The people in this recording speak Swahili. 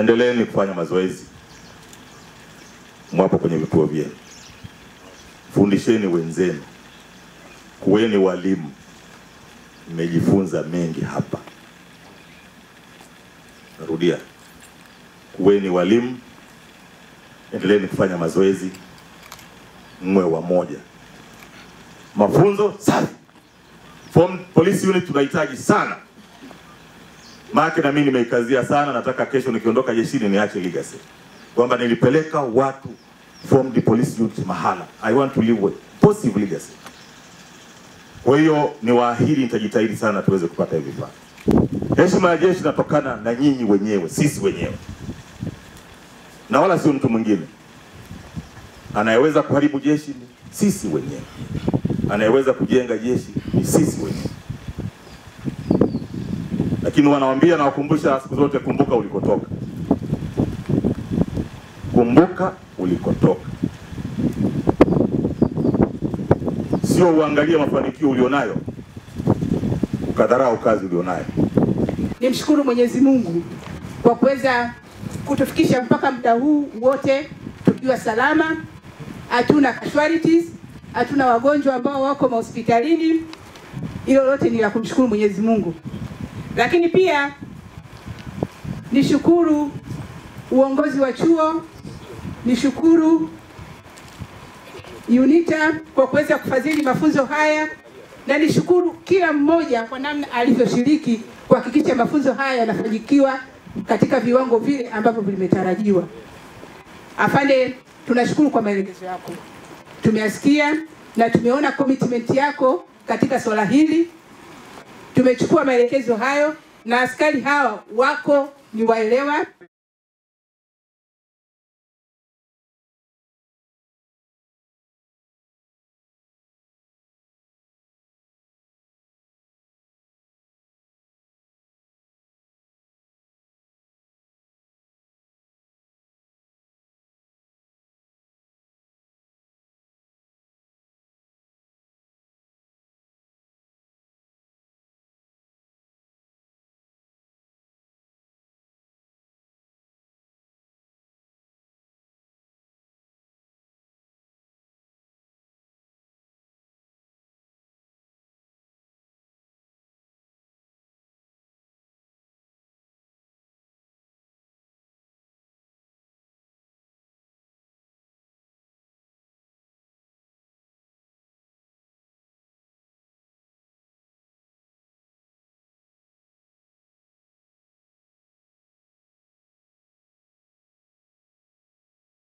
endeleeni kufanya mazoezi mwapo kwenye vituo vyenu. Fundisheni wenzenu. Kuweni walimu. Mmejifunza mengi hapa. Narudia. Kuweni walimu. Endeleeni kufanya mazoezi. Mwe wamoja. Mafunzo sana. Form Police Unit tunahitaji sana. Maana na mimi nimeikazia sana, nataka kesho nikiondoka jeshini niache legacy. Kwamba nilipeleka watu from the police unit mahala. I want to live with positive legacy. Kwa hiyo ni waahidi nitajitahidi sana tuweze kupata hivi vifaa. Heshima ya jeshi inatokana na nyinyi wenyewe, sisi wenyewe. Na wala sio mtu mwingine. Anayeweza kuharibu jeshi ni sisi wenyewe. Anayeweza kujenga jeshi ni sisi wenyewe. Lakini wanawaambia na wakumbusha siku zote, kumbuka ulikotoka. Kumbuka ulikotoka. Sio uangalie mafanikio ulionayo ukadharau kazi ulionayo. Nimshukuru Mwenyezi Mungu kwa kuweza kutufikisha mpaka muda huu wote tukiwa salama. Hatuna casualties, hatuna wagonjwa ambao wako hospitalini. Hilo lote ni la kumshukuru Mwenyezi Mungu. Lakini pia nishukuru uongozi wa chuo, nishukuru UNITA kwa kuweza kufadhili mafunzo haya, na nishukuru kila mmoja kwa namna alivyoshiriki kuhakikisha mafunzo haya yanafanikiwa katika viwango vile ambavyo vimetarajiwa. Afande, tunashukuru kwa maelekezo yako. Tumeyasikia na tumeona commitment yako katika swala hili. Tumechukua maelekezo hayo na askari hawa wako ni waelewa.